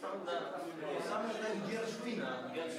from the summer, then Gershwin.